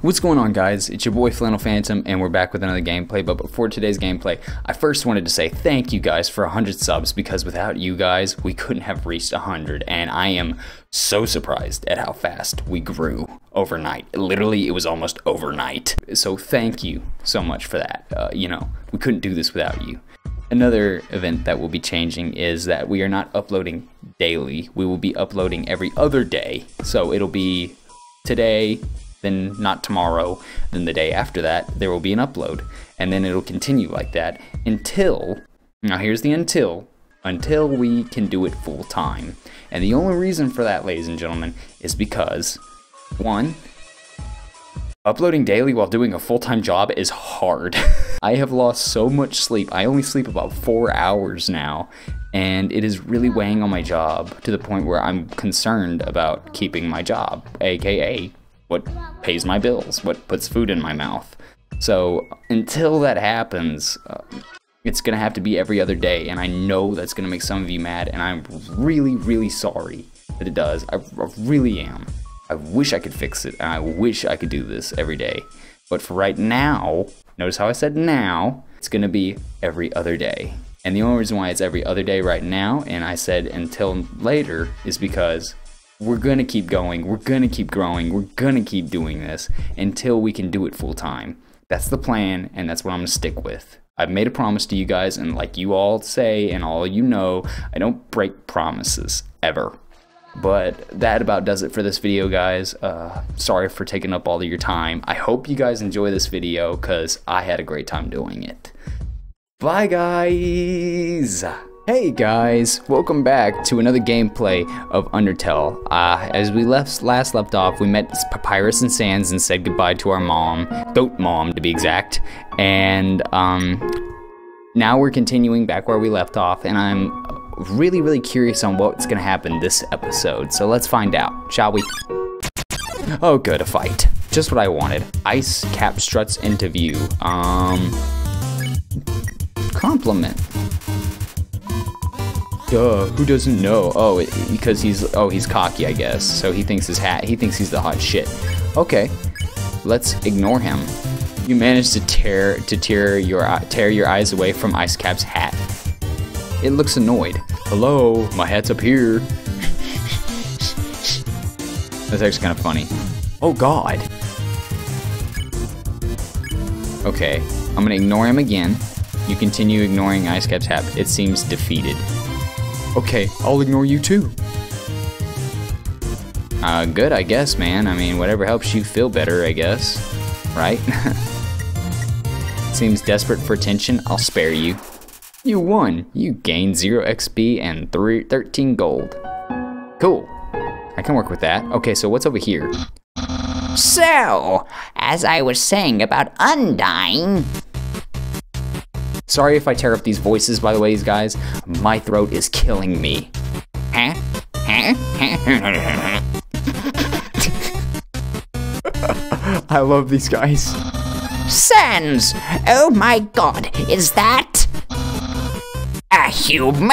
What's going on, guys? It's your boy Flannel Phantom, and we're back with another gameplay. But before today's gameplay, I first wanted to say thank you guys for 100 subs, because without you guys we couldn't have reached 100, and I am so surprised at how fast we grew overnight. Literally, it was almost overnight. So thank you so much for that. You know, we couldn't do this without you. Another event that will be changing is that we are not uploading daily. We will be uploading every other day. So it'll be today, then not tomorrow, then the day after that there will be an upload. And then it'll continue like that until, now here's the until we can do it full time. And the only reason for that, ladies and gentlemen, is because, one, uploading daily while doing a full-time job is hard. I have lost so much sleep. I only sleep about 4 hours now, and it is really weighing on my job to the point where I'm concerned about keeping my job, aka what pays my bills, what puts food in my mouth. So until that happens, it's gonna have to be every other day, and I know that's gonna make some of you mad, and I'm really, really sorry that it does. I really am. I wish I could fix it, and I wish I could do this every day. But for right now, notice how I said now, it's gonna be every other day. And the only reason why it's every other day right now, and I said until later, is because we're gonna keep going, we're gonna keep growing, we're gonna keep doing this until we can do it full time. That's the plan, and that's what I'm gonna stick with. I've made a promise to you guys, and like you all say, and all you know, I don't break promises, ever. But that about does it for this video, guys. Sorry for taking up all of your time. I hope you guys enjoy this video, because I had a great time doing it. Bye, guys! Hey guys, welcome back to another gameplay of Undertale. As we last left off, we met Papyrus and Sans and said goodbye to our mom, goat mom to be exact, and now we're continuing back where we left off, and I'm really, really curious on what's gonna happen this episode, so let's find out, shall we? Oh good, a fight. Just what I wanted. Ice Cap struts into view. Compliment. Duh, who doesn't know? Oh, because he's cocky, I guess. So he thinks he thinks he's the hot shit. Okay, let's ignore him. You managed to tear your eyes away from Ice Cap's hat. It looks annoyed. Hello, my hat's up here. That's actually kind of funny. Oh God. Okay, I'm gonna ignore him again. You continue ignoring Ice Cap's hat. It seems defeated. Okay, I'll ignore you too. Good, I guess, man. I mean, whatever helps you feel better, I guess. Right? Seems desperate for attention. I'll spare you. You won. You gained 0 XP and 13 gold. Cool. I can work with that. Okay, so what's over here? So, as I was saying about Undyne... Sorry if I tear up these voices, by the way, guys. My throat is killing me. Huh? Huh? I love these guys. Sans! Oh my God, is that a human?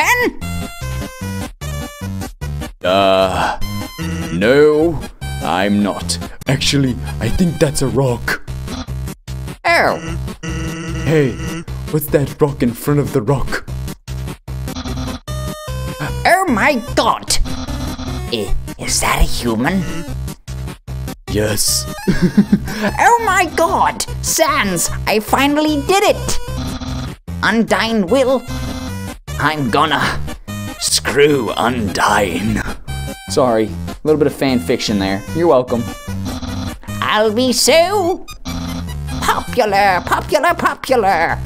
No, I'm not. Actually, I think that's a rock. Oh. Hey. What's that rock in front of the rock? Oh my God! Is that a human? Yes. Oh my God! Sans, I finally did it! Undyne will... I'm gonna... Screw Undyne. Sorry, a little bit of fan fiction there. You're welcome. I'll be so... popular, popular, popular!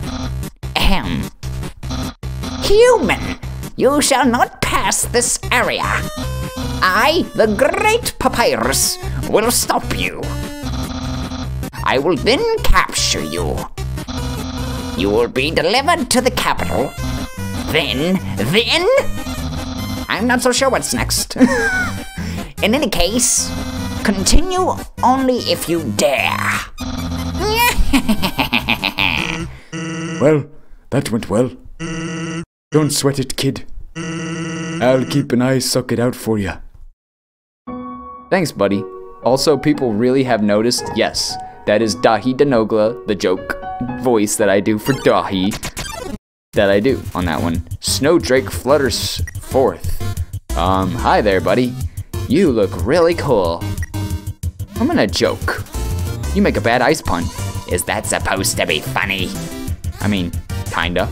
Human, you shall not pass this area. I, the great Papyrus, will stop you. I will then capture you. You will be delivered to the capital. Then? I'm not so sure what's next. In any case, continue only if you dare. Well... that went well. Don't sweat it, kid. I'll keep an eye socket out for you. Thanks, buddy. Also, people really have noticed, yes, that is Dahi DeNogla, the joke voice that I do for Dahi, that I do on that one. Snowdrake flutters forth. Hi there, buddy. You look really cool. I'm gonna joke. You make a bad ice pun. Is that supposed to be funny? I mean, kinda.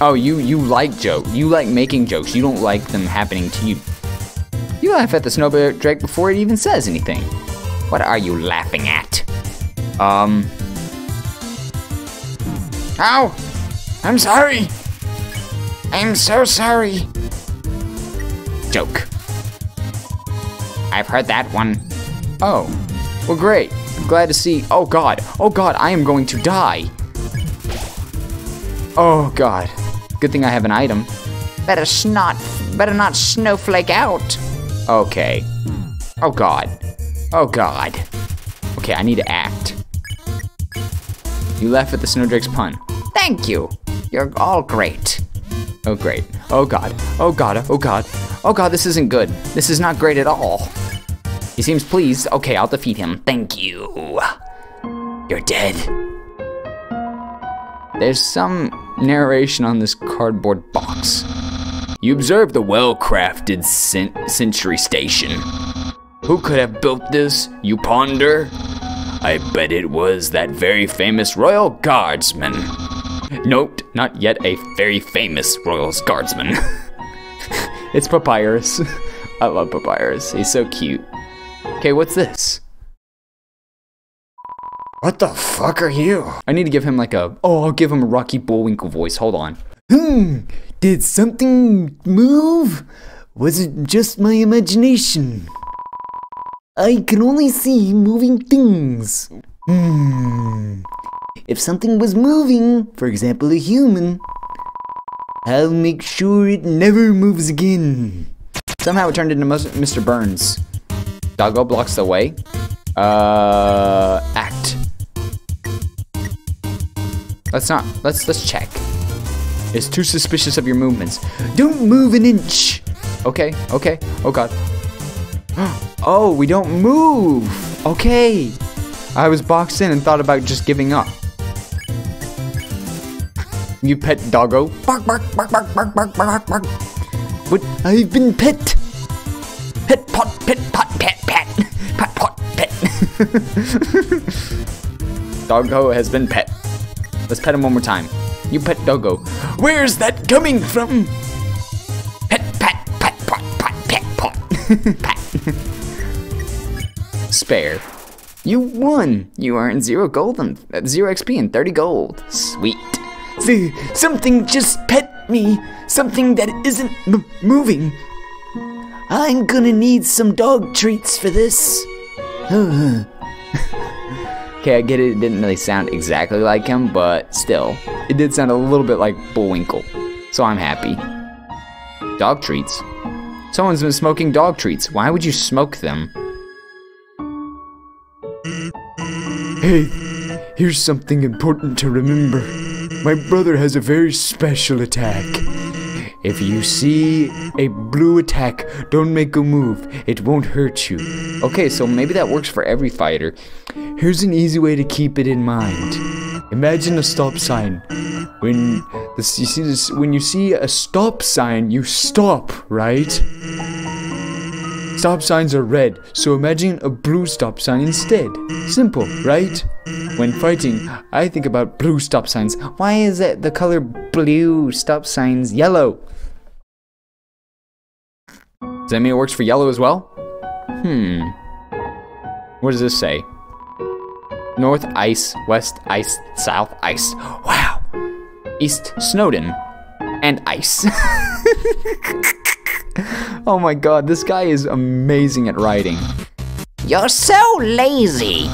Oh, you like joke. You like making jokes. You don't like them happening to you. You laugh at the snowdrake before it even says anything. What are you laughing at? Ow! I'm sorry! I'm so sorry! Joke. I've heard that one. Oh. Well, great. I'm glad to see. Oh, God. Oh, God. I am going to die. Oh, God. Good thing I have an item. Better not snowflake out. Okay. Oh, God. Oh, God. Okay, I need to act. You laugh at the snowdrake's pun. Thank you. You're all great. Oh, great. Oh, God. Oh, God. Oh, God. Oh, God, this isn't good. This is not great at all. He seems pleased. Okay, I'll defeat him. Thank you. You're dead. There's some narration on this cardboard box. You observe the well-crafted century station. Who could have built this, you ponder? I bet it was that very famous Royal Guardsman. Note, not yet a very famous Royal Guardsman. It's Papyrus. I love Papyrus. He's so cute. Okay, what's this? What the fuck are you? I need to give him like a... Oh, I'll give him a Rocky Bullwinkle voice. Hold on. Did something move? Was it just my imagination? I can only see moving things. If something was moving, for example a human, I'll make sure it never moves again. Somehow it turned into Mr. Burns. Doggo blocks the way. Act. Let's check. It's too suspicious of your movements. Don't move an inch. Okay, okay. Oh, God. Oh, we don't move. Okay. I was boxed in and thought about just giving up. You pet Doggo. Bark, bark, bark, bark, bark, bark, bark, bark. But I've been pet. Pet, pot, pet, pot, pet, pet. Pot, pot, pet. Doggo has been pet. Let's pet him one more time. You pet Doggo. Where's that coming from? Pet, pat, pat, pot, pot, pet, pot. Pat. Spare. You won. You earned 0 XP and 30 gold. Sweet. See, something just pet me. Something that isn't moving. I'm gonna need some dog treats for this. Okay, I get it. It didn't really sound exactly like him, but still. It did sound a little bit like Bullwinkle. So I'm happy. Dog treats? Someone's been smoking dog treats. Why would you smoke them? Hey, here's something important to remember. My brother has a very special attack. If you see a blue attack, don't make a move. It won't hurt you. Okay, so maybe that works for every fighter. Here's an easy way to keep it in mind. Imagine a stop sign. When you see a stop sign, you stop, right? Stop signs are red, so imagine a blue stop sign instead. Simple, right? When fighting, I think about blue stop signs. Why is it the color blue stop signs yellow? Does that mean it works for yellow as well? What does this say? North ice, west ice, south ice. Wow. East Snowden and ice. Oh my God, this guy is amazing at writing. You're so lazy.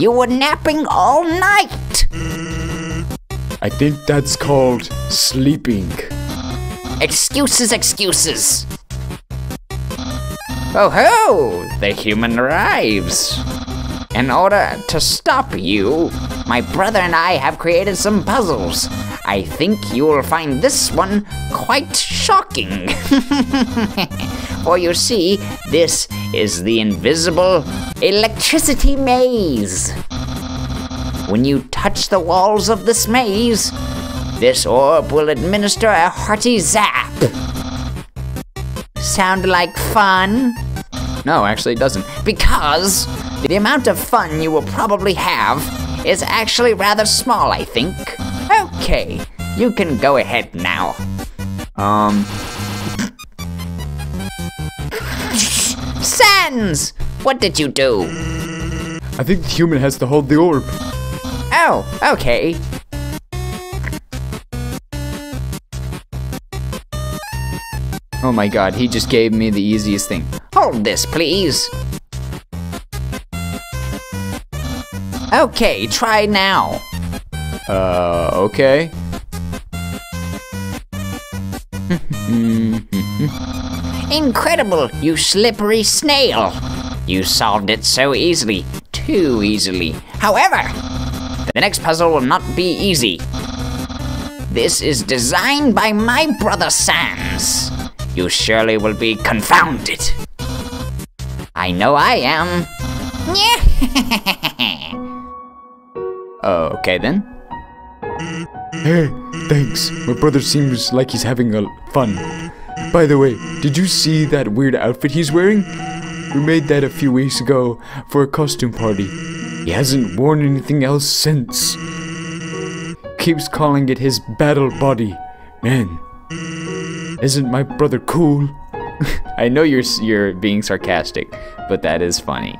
You were napping all night. I think that's called sleeping. Excuses, excuses. Oh ho! The human arrives. In order to stop you, my brother and I have created some puzzles. I think you'll find this one quite shocking. For you see, this is the invisible electricity maze. When you touch the walls of this maze, this orb will administer a hearty zap. Sound like fun? No, actually it doesn't, because the amount of fun you will probably have is actually rather small, I think. Okay, you can go ahead now. Sans! What did you do? I think the human has to hold the orb. Oh, okay. Oh my god, he just gave me the easiest thing. Hold this, please. Okay, try now. Okay. Incredible, you slippery snail. You solved it so easily. Too easily. However, the next puzzle will not be easy. This is designed by my brother Sans. You surely will be confounded. I know I am. Okay then. Hey, thanks. My brother seems like he's having fun. By the way, did you see that weird outfit he's wearing? We made that a few weeks ago for a costume party. He hasn't worn anything else since. Keeps calling it his battle body. Man, isn't my brother cool? I know you're being sarcastic, but that is funny.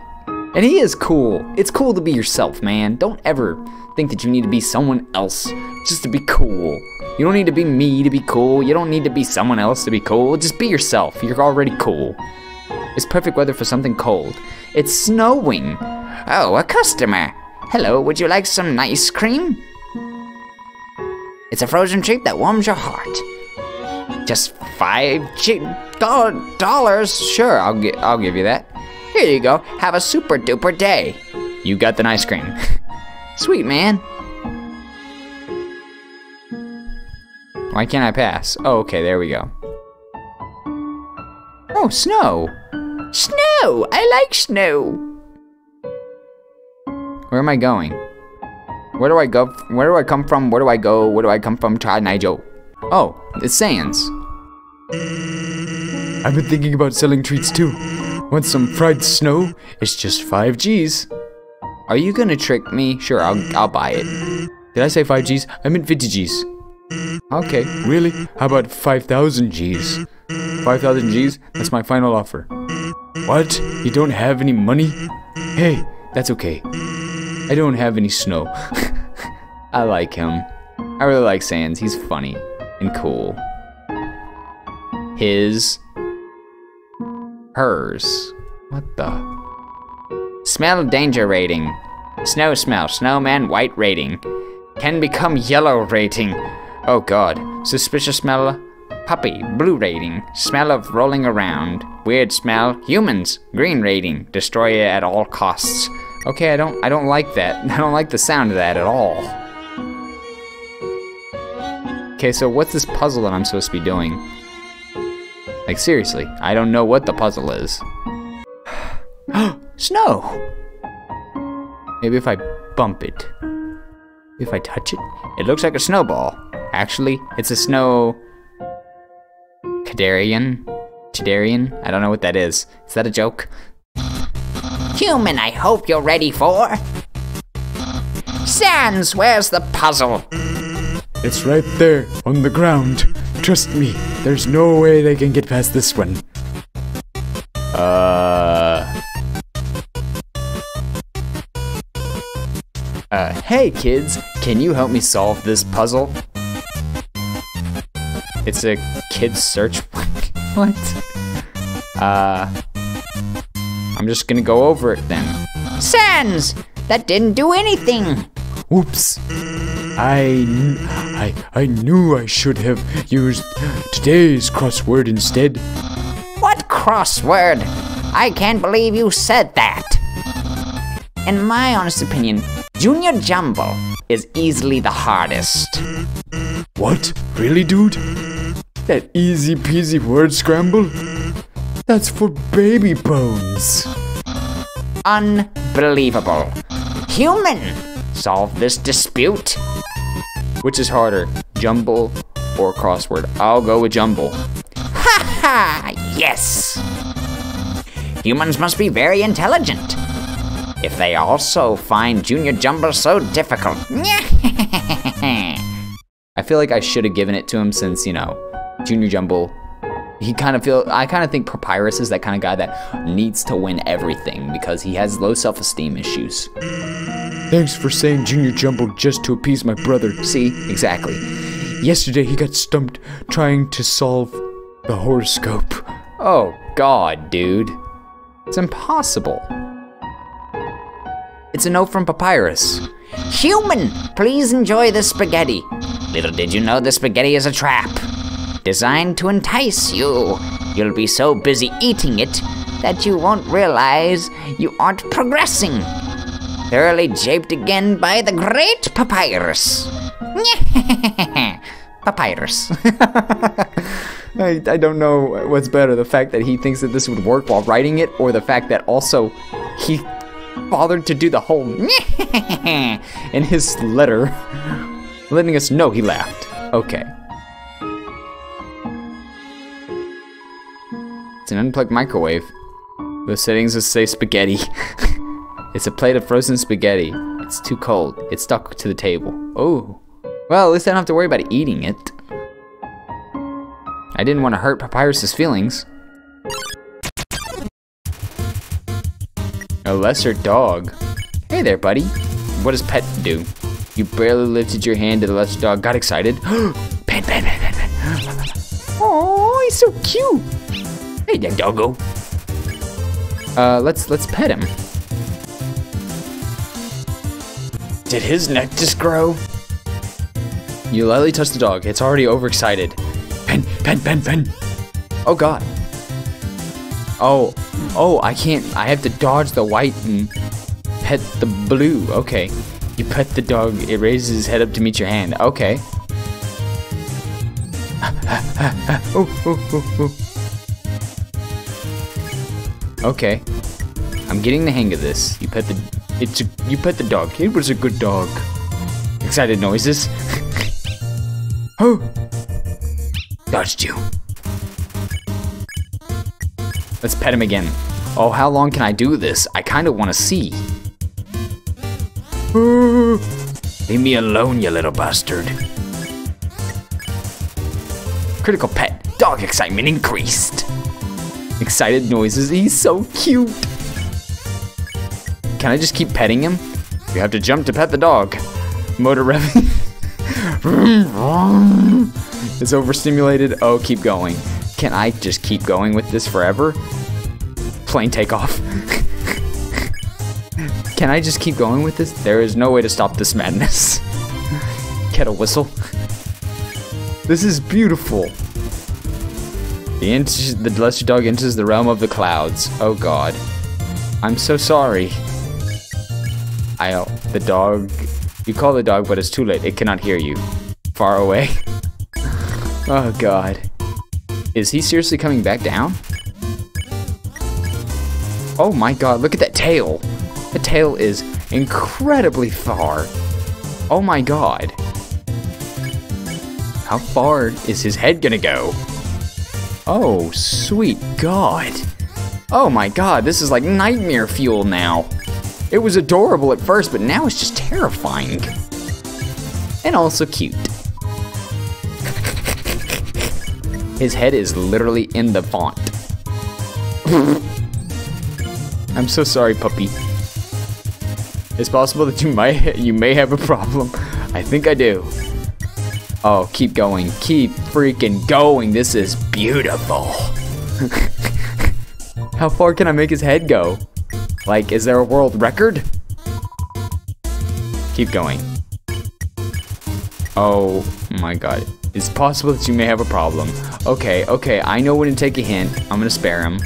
And he is cool. It's cool to be yourself, man. Don't ever think that you need to be someone else just to be cool. You don't need to be me to be cool. You don't need to be someone else to be cool. Just be yourself. You're already cool. It's perfect weather for something cold. It's snowing. Oh, a customer. Hello, would you like some ice cream? It's a frozen treat that warms your heart. Just $5 dollars? Sure, I'll give you that. Here you go. Have a super duper day. You got the ice cream. Sweet, man. Why can't I pass? Oh, okay, there we go. Oh, snow. Snow! I like snow. Where am I going? Where do I go? Where do I come from? Where do I go? Where do I come from? Try Nigel. Oh, it's Sans. I've been thinking about selling treats too. Want some fried snow? It's just 5 G's. Are you gonna trick me? Sure, I'll buy it. Did I say 5 G's? I meant 50 G's. Okay, really? How about 5,000 G's? 5,000 G's? That's my final offer. What? You don't have any money? Hey, that's okay. I don't have any snow. I like him. I really like Sans. He's funny and cool. His... hers. What the? Smell danger rating. Snow smell. Snowman white rating. Can become yellow rating. Oh god. Suspicious smell. Puppy. Blue rating. Smell of rolling around. Weird smell. Humans. Green rating. Destroy it at all costs. Okay, I don't like that. I don't like the sound of that at all. Okay, so what's this puzzle that I'm supposed to be doing? Like, seriously, I don't know what the puzzle is. Snow! Maybe if I bump it. If I touch it. It looks like a snowball. Actually, it's a snow... Cadarian? Chidarian? I don't know what that is. Is that a joke? Human, I hope you're ready for... Sans, where's the puzzle? It's right there, on the ground. Trust me, there's no way they can get past this one. Hey kids, can you help me solve this puzzle? It's a kid's search. What? I'm just gonna go over it then. Sans! That didn't do anything! Whoops. I knew I should have used today's crossword instead. What crossword? I can't believe you said that. In my honest opinion, Junior Jumble is easily the hardest. What? Really, dude? That easy peasy word scramble? That's for baby bones. Unbelievable. Human, solve this dispute. Which is harder, jumble or crossword? I'll go with jumble. Ha ha, yes. Humans must be very intelligent. If they also find Junior Jumble so difficult. I feel like I should have given it to him since, you know, Junior Jumble, I kind of think Papyrus is that kind of guy that needs to win everything because he has low self-esteem issues. Thanks for saying Junior Jumble just to appease my brother. See, exactly. Yesterday he got stumped trying to solve the horoscope. Oh God, dude. It's impossible. It's a note from Papyrus. Human, please enjoy this spaghetti. Little did you know the spaghetti is a trap. Designed to entice you. You'll be so busy eating it that you won't realize you aren't progressing. Thoroughly shaped again by the great Papyrus. Papyrus. I don't know what's better, the fact that he thinks that this would work while writing it, or the fact that also he bothered to do the whole in his letter, letting us know he laughed. Okay. It's an unplugged microwave. The settings will say spaghetti. It's a plate of frozen spaghetti. It's too cold. It's stuck to the table. Oh. Well, at least I don't have to worry about eating it. I didn't want to hurt Papyrus's feelings. A lesser dog. Hey there, buddy. What does pet do? You barely lifted your hand to the lesser dog, got excited. Pet, pet, pet, pet, pet. Oh, he's so cute. Hey there, Doggo. Let's pet him. Did his neck just grow? You lightly touched the dog. It's already overexcited. Pen, pen, pen, pen. Oh God. Oh. Oh, I can't. I have to dodge the white and pet the blue. Okay. You pet the dog. It raises his head up to meet your hand. Okay. Oh, oh, oh, oh. Okay. I'm getting the hang of this. You pet the. You pet the dog. It was a good dog. Excited noises. Oh. Dodged you. Let's pet him again. Oh, how long can I do this? I kind of want to see. Leave me alone, you little bastard. Critical pet. Dog excitement increased. Excited noises. He's so cute. Can I just keep petting him? You have to jump to pet the dog. Motor revving. It's overstimulated. Oh, keep going. Can I just keep going with this forever? Plane takeoff. Can I just keep going with this? There is no way to stop this madness. Kettle whistle. This is beautiful. The lesser dog enters the realm of the clouds. Oh God. I'm so sorry. The dog. You call the dog, but it's too late. It cannot hear you. Far away. Oh God. Is he seriously coming back down? Oh my God, look at that tail. The tail is incredibly far. Oh my God. How far is his head gonna go? Oh, sweet God. Oh my God, this is like nightmare fuel now. It was adorable at first, but now it's just terrifying. And also cute. His head is literally in the font. I'm so sorry, puppy. It's possible that you may have a problem. I think I do. Oh, keep going. Keep freaking going. This is beautiful. How far can I make his head go? Like, is there a world record? Keep going. Oh my God. It's possible that you may have a problem. Okay, okay, I know when to take a hint. I'm gonna spare him.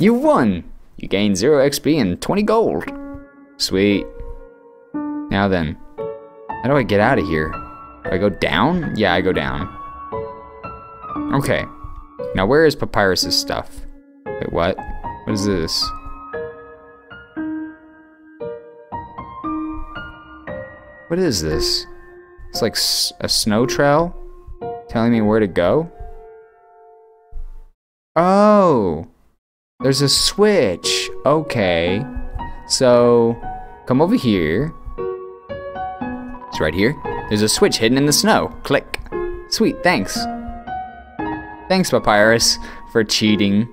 You won! You gained 0 XP and 20 gold. Sweet. Now then, how do I get out of here? Do I go down? Yeah, I go down. Okay. Now where is Papyrus's stuff? Wait, what? What is this? What is this? It's like a snow trail telling me where to go? Oh! There's a switch! Okay. So, come over here. It's right here. There's a switch hidden in the snow. Click. Sweet, thanks. Thanks, Papyrus, for cheating.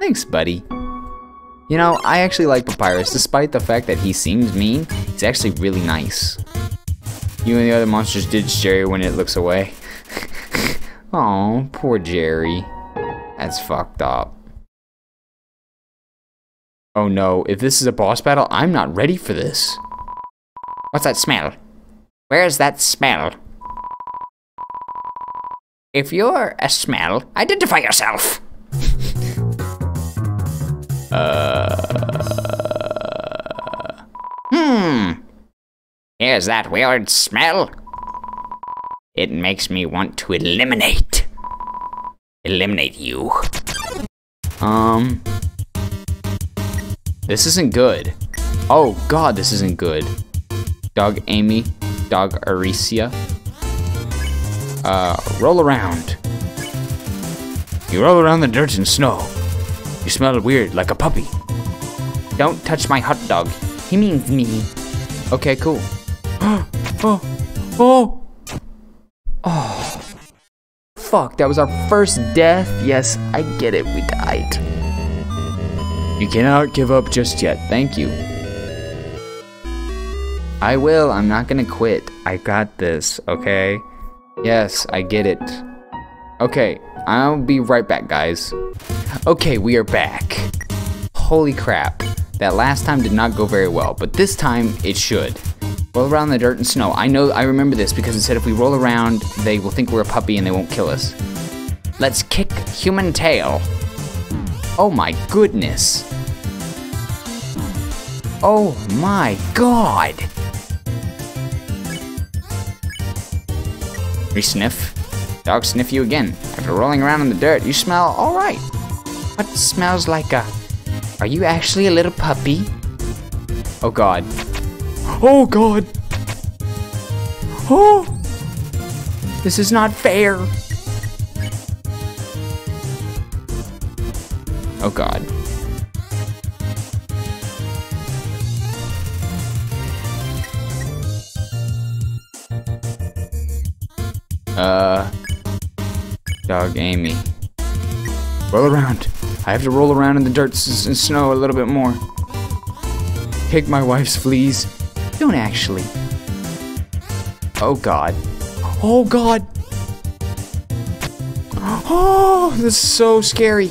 Thanks, buddy. You know, I actually like Papyrus. Despite the fact that he seems mean, he's actually really nice. You and the other monsters ditch Jerry when it looks away. Aw, poor Jerry. That's fucked up. Oh no, if this is a boss battle, I'm not ready for this. What's that smell? Where's that smell? If you're a smell, identify yourself! Here's that weird smell. It makes me want to eliminate. Eliminate you. This isn't good. Oh god, this isn't good. Dog Amy. Dog Aricia. Roll around. You roll around the dirt and snow. You smell weird, like a puppy. Don't touch my hot dog. He means me. Okay, cool. Oh. Fuck, that was our first death. Yes, I get it. We died. You cannot give up just yet. Thank you. I will. I'm not gonna quit. I got this, okay? Yes, I get it. Okay. I'll be right back, guys. Okay, we are back. Holy crap. That last time did not go very well, but this time it should. Roll around the dirt and snow. I know, I remember this because it said if we roll around, they will think we're a puppy and they won't kill us. Let's kick human tail. Oh my goodness. Oh my god. Re-sniff. Dogs sniff you again. After rolling around in the dirt, you smell alright. What smells like a... Are you actually a little puppy? Oh god. Oh god! Oh! This is not fair! Oh god. Dog Amy. Roll around. I have to roll around in the dirt and snow a little bit more. Kick my wife's fleas. Don't actually. Oh god. Oh god. Oh, this is so scary.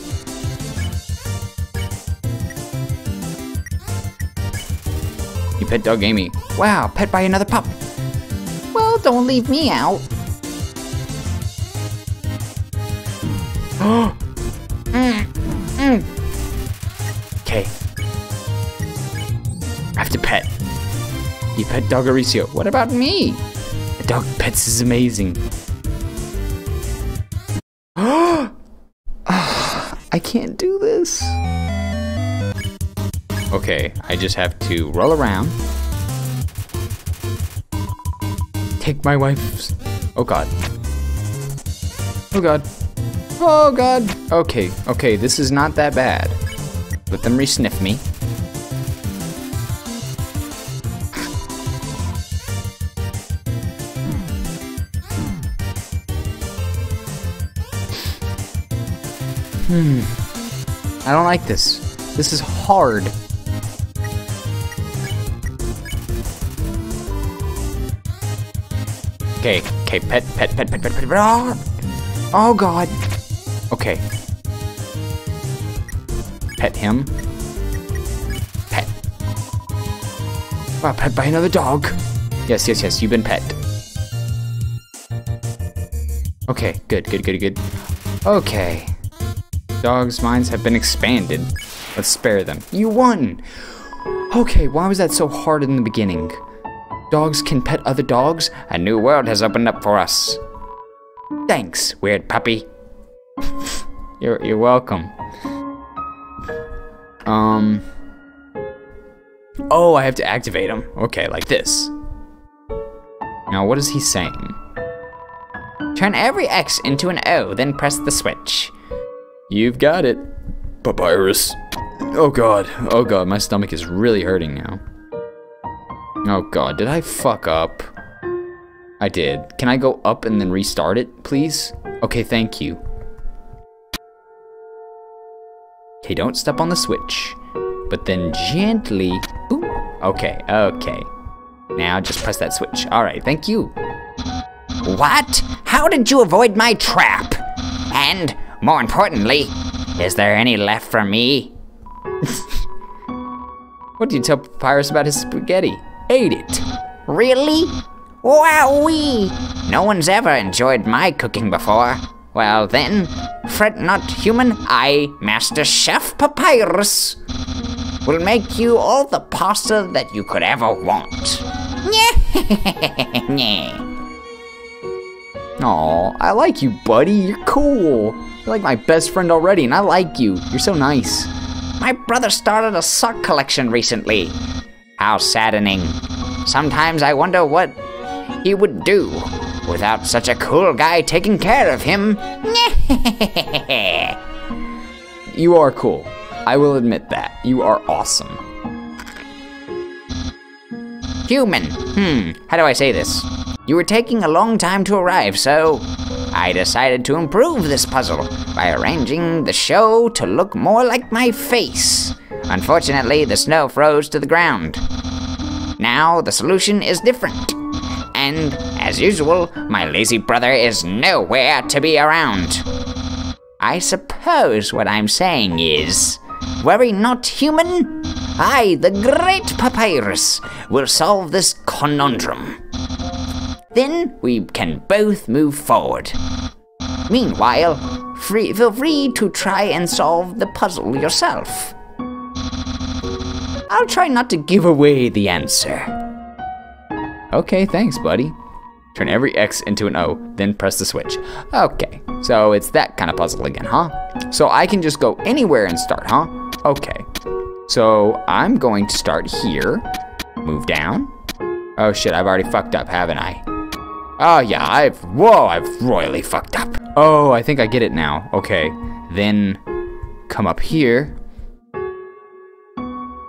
You pet Dog Amy. Wow, pet by another pup. Well, don't leave me out. Oh. Okay. I have to pet. You pet Dog Aricio. What about me? A dog pets is amazing. I can't do this. Okay, I just have to roll around. Take my wife's... Oh god. Oh god. Oh god. Okay, okay, this is not that bad. Let them re-sniff me. I don't like this. This is hard. Okay, okay, pet. Oh god. Okay. Pet him. Pet. Wow, pet by another dog. Yes, yes, yes, you've been pet. Okay, good. Okay. Dogs' minds have been expanded. Let's spare them. You won! Okay, why was that so hard in the beginning? Dogs can pet other dogs? A new world has opened up for us. Thanks, weird puppy. You're welcome. Oh, I have to activate him. Okay, like this. Now, what is he saying? Turn every X into an O, then press the switch. You've got it, Papyrus. Oh god, my stomach is really hurting now. Oh god, did I fuck up? I did. Can I go up and then restart it, please? Okay, thank you. Okay, don't step on the switch. But then gently... Ooh, okay, okay. Now just press that switch. Alright, thank you. What? How did you avoid my trap? And, more importantly, is there any left for me? What do you tell Papyrus about his spaghetti? Ate it. Really? Wowee! No one's ever enjoyed my cooking before. Well then, fret not, human. I, Master Chef Papyrus, will make you all the pasta that you could ever want. Aw, I like you, buddy. You're cool. You're like my best friend already, and I like you. You're so nice. My brother started a sock collection recently. How saddening. Sometimes I wonder what he would do without such a cool guy taking care of him. You are cool. I will admit that. You are awesome. Human. How do I say this? You were taking a long time to arrive, so I decided to improve this puzzle by arranging the show to look more like my face. Unfortunately, the snow froze to the ground. Now the solution is different. And, as usual, my lazy brother is nowhere to be around. I suppose what I'm saying is... Worry not, human. I, the great Papyrus, will solve this conundrum. Then we can both move forward. Meanwhile, feel free to try and solve the puzzle yourself. I'll try not to give away the answer. Okay, thanks, buddy. Turn every X into an O, then press the switch. Okay, so it's that kind of puzzle again, huh? So I can just go anywhere and start, huh? Okay, so I'm going to start here, move down. Oh shit, I've already fucked up, haven't I? Oh yeah, I've royally fucked up. Oh, I think I get it now. Okay, then come up here.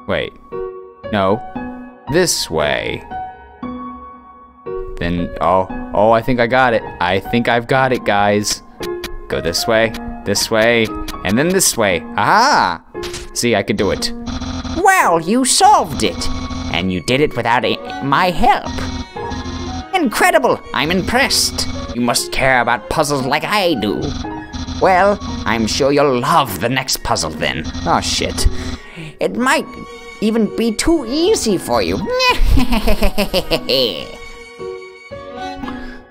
Wait, no, this way. Then, oh, I think I got it. I think I've got it, guys. Go this way, and then this way. Aha! See, I could do it. Well, you solved it. And you did it without my help. Incredible, I'm impressed. You must care about puzzles like I do. Well, I'm sure you'll love the next puzzle then. Oh shit. It might even be too easy for you.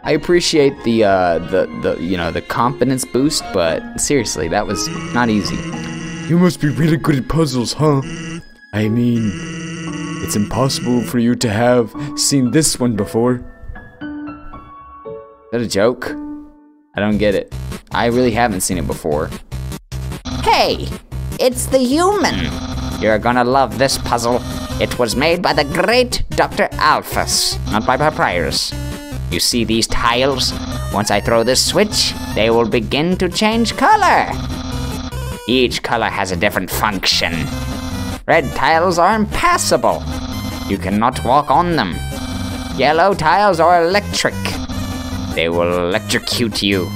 I appreciate the confidence boost, but seriously, that was not easy. You must be really good at puzzles, huh? I mean, it's impossible for you to have seen this one before. Is that a joke? I don't get it. I really haven't seen it before. Hey, it's the human. You're gonna love this puzzle. It was made by the great Dr. Alphys, not by Papyrus. You see these tiles? Once I throw this switch, they will begin to change color. Each color has a different function. Red tiles are impassable. You cannot walk on them. Yellow tiles are electric. They will electrocute you.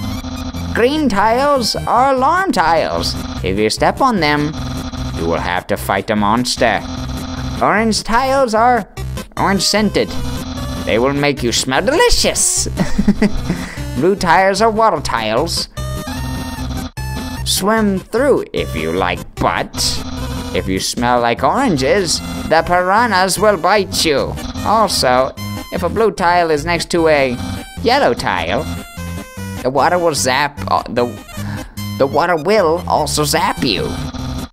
Green tiles are alarm tiles. If you step on them, you will have to fight a monster. Orange tiles are orange-scented. They will make you smell delicious. Blue tiles are water tiles. Swim through if you like, but if you smell like oranges, the piranhas will bite you. Also, if a blue tile is next to a yellow tile, the water will zap the water will also zap you.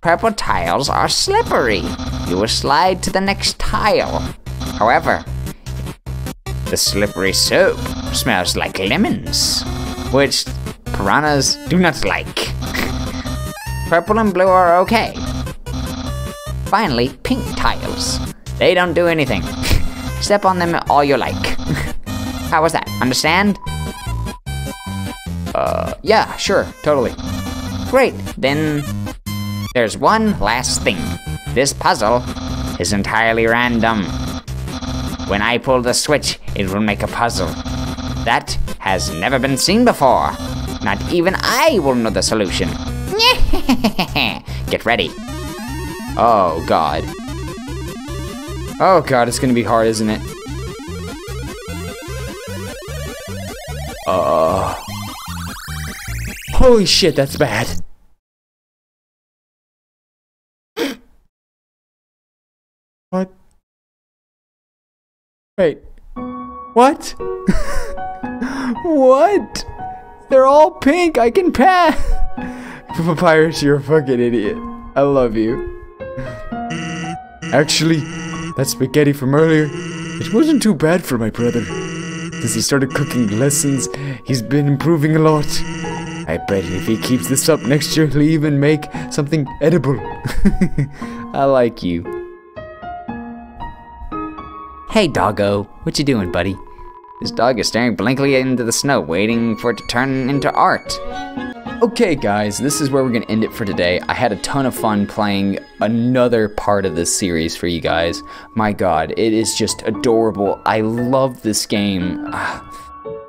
Purple tiles are slippery. You will slide to the next tile. However, the slippery soap smells like lemons, which piranhas do not like. Purple and blue are okay. Finally, pink tiles. They don't do anything. Step on them all you like. How was that? Understand? Yeah, sure, totally. Great, then there's one last thing. This puzzle is entirely random. When I pull the switch, it will make a puzzle. That has never been seen before. Not even I will know the solution. Get ready. Oh, God. Oh, God, it's gonna be hard, isn't it? Holy shit, that's bad. What? Wait. What? What? They're all pink, I can pass! Papyrus, you're a fucking idiot. I love you. Actually, that spaghetti from earlier, it wasn't too bad for my brother. Since he started cooking lessons, he's been improving a lot. I bet if he keeps this up next year, he'll even make something edible. I like you. Hey, Doggo. What you doing, buddy? This dog is staring blankly into the snow, waiting for it to turn into art. Okay, guys, this is where we're gonna end it for today. I had a ton of fun playing another part of this series for you guys. My God, it is just adorable. I love this game.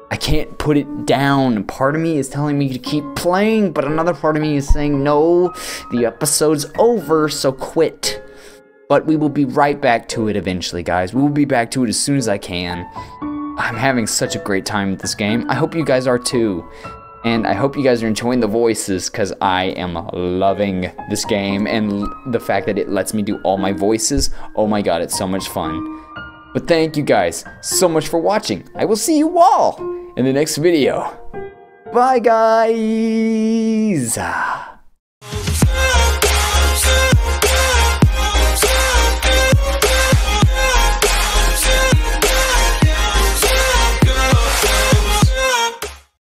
I can't put it down. Part of me is telling me to keep playing, but another part of me is saying, no, the episode's over, so quit. But we will be right back to it eventually, guys. We will be back to it as soon as I can. I'm having such a great time with this game. I hope you guys are too. And I hope you guys are enjoying the voices, because I am loving this game and the fact that it lets me do all my voices. Oh my God, it's so much fun. But thank you guys so much for watching. I will see you all in the next video. Bye, guys.